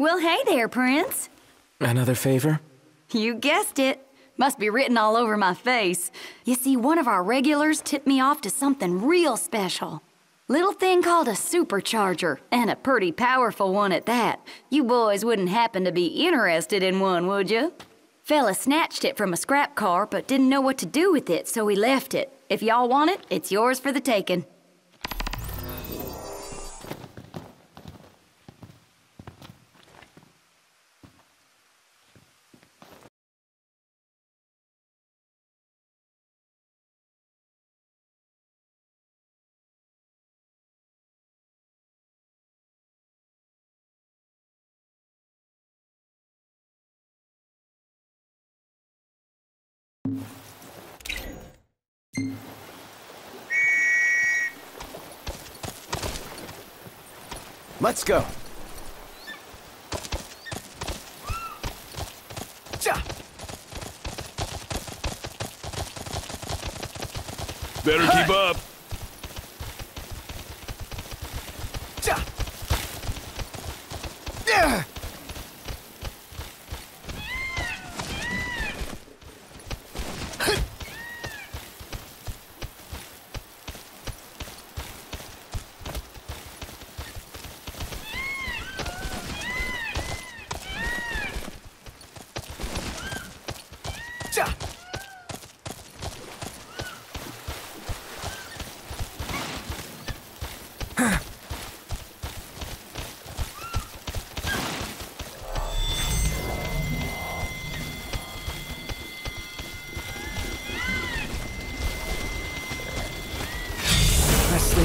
Well, hey there, Prince. Another favor? You guessed it. Must be written all over my face. You see, one of our regulars tipped me off to something real special. Little thing called a supercharger, and a pretty powerful one at that. You boys wouldn't happen to be interested in one, would you? Fella snatched it from a scrap car, but didn't know what to do with it, so he left it. If y'all want it, it's yours for the taking. Let's go. Better keep up.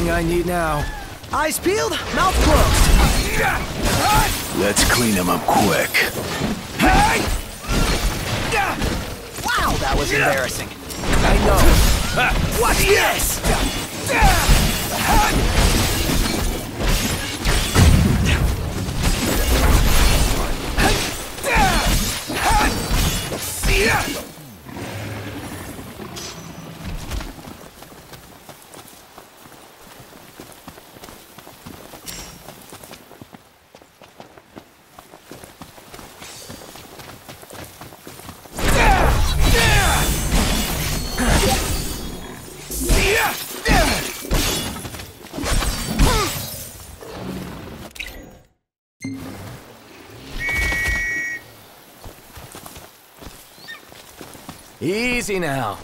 I need now. Eyes peeled, mouth closed. Let's clean him up quick. Hey! Wow, that was embarrassing. I know. Watch this! Yeah! Easy now.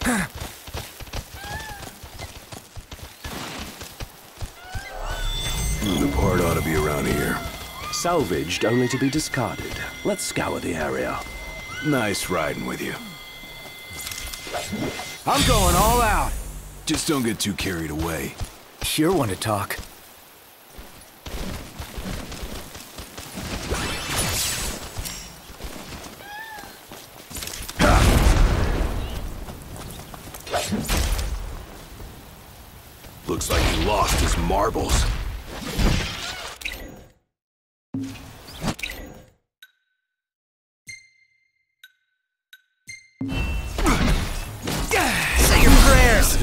The part ought to be around here. Salvaged only to be discarded. Let's scour the area. Nice riding with you. I'm going all out. Just don't get too carried away. Sure want to talk. Looks like he lost his marbles. Say your prayers!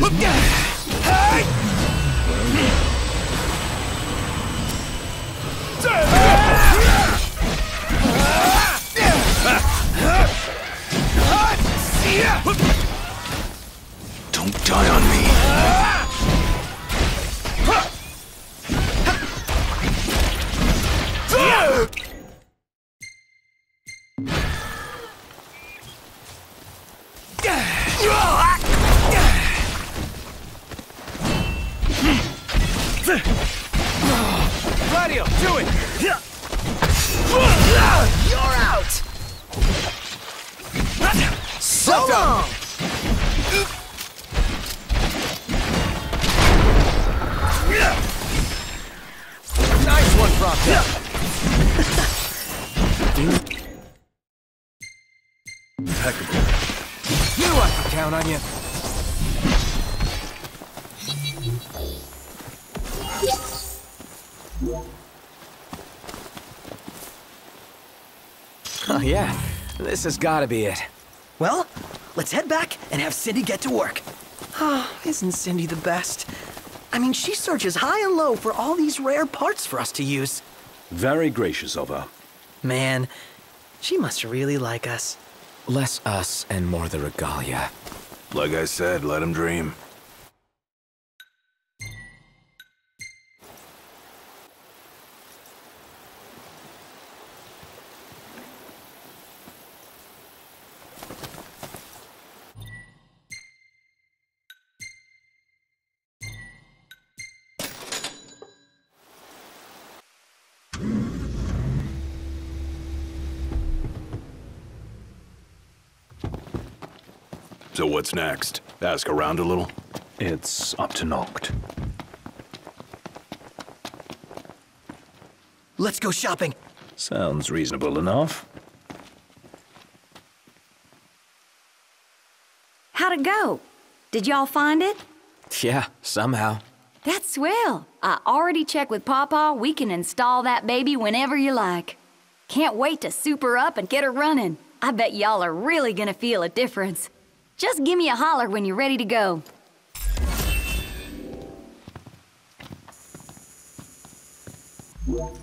Don't die on me. Gladio, do it! You're out! So long! Nice one, Proctor! Impeccable. Knew I could count on you. Oh yeah, this has got to be it. Well, let's head back and have Cindy get to work. Oh, isn't Cindy the best? I mean, she searches high and low for all these rare parts for us to use. Very gracious of her. Man, she must really like us. Less us and more the Regalia. Like I said, let him dream. So what's next? Ask around a little? It's up to Noctis. Let's go shopping. Sounds reasonable enough. How'd it go? Did y'all find it? Yeah, somehow. That's swell. I already checked with Papa. We can install that baby whenever you like. Can't wait to soup her up and get her running. I bet y'all are really gonna feel a difference. Just give me a holler when you're ready to go. What?